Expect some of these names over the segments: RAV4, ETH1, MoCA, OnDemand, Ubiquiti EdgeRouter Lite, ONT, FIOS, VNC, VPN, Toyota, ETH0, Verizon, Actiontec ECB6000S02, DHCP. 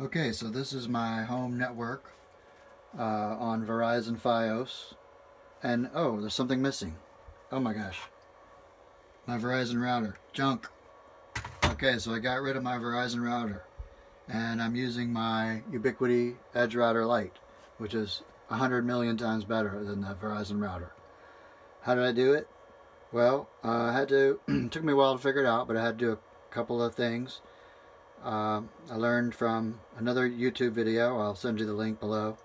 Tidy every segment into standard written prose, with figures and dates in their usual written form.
Okay, so this is my home network on Verizon FIOS, and oh, there's something missing. Oh my gosh, my Verizon router, junk. Okay, so I got rid of my Verizon router, and I'm using my Ubiquiti EdgeRouter Lite, which is 100 million times better than the Verizon router. How did I do it? Well, I had to. Took me a while to figure it out, but I had to do a couple of things. I learned from another YouTube video. I'll send you the link below.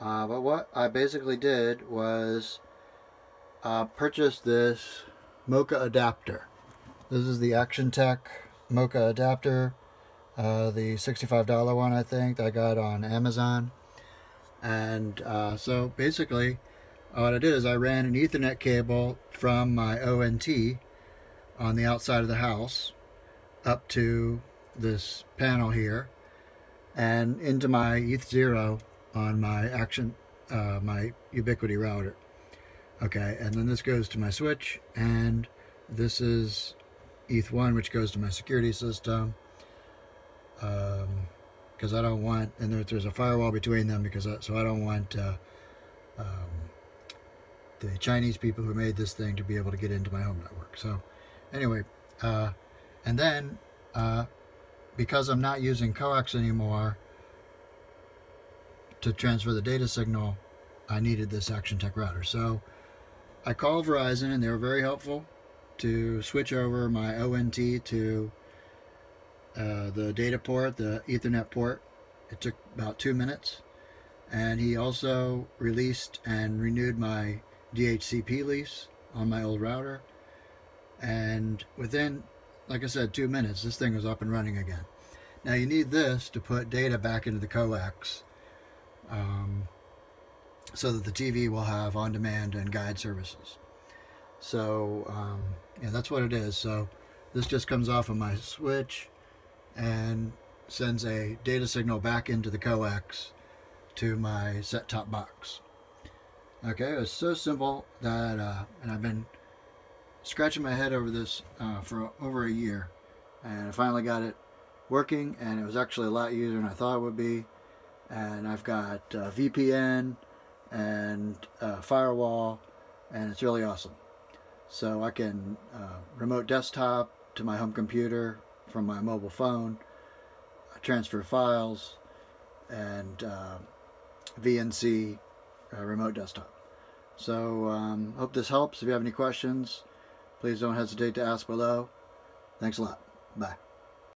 But what I basically did was purchase this MoCA adapter. This is the Actiontec MoCA adapter, the $65 one I think that I got on Amazon. And so basically what I did is I ran an Ethernet cable from my ONT on the outside of the house up to this panel here and into my ETH0 on my my Ubiquiti router. Okay, and then this goes to my switch, and this is ETH1, which goes to my security system because I don't want, and there's a firewall between them, because I don't want the Chinese people who made this thing to be able to get into my home network. So anyway, and then because I'm not using coax anymore to transfer the data signal, I needed this Actiontec router. So I called Verizon, and they were very helpful to switch over my ONT to the data port, the Ethernet port. It took about 2 minutes. And he also released and renewed my DHCP lease on my old router. And within, like I said, 2 minutes, this thing was up and running again. Now you need this to put data back into the coax so that the TV will have on-demand and guide services. So yeah, that's what it is. So this just comes off of my switch and sends a data signal back into the coax to my set-top box. Okay, it was so simple that, and I've been scratching my head over this for over a year, and I finally got it working, and it was actually a lot easier than I thought it would be. And I've got VPN and firewall, and it's really awesome. So I can remote desktop to my home computer from my mobile phone, transfer files, and VNC remote desktop. So hope this helps. If you have any questions, please don't hesitate to ask below. Thanks a lot. Bye.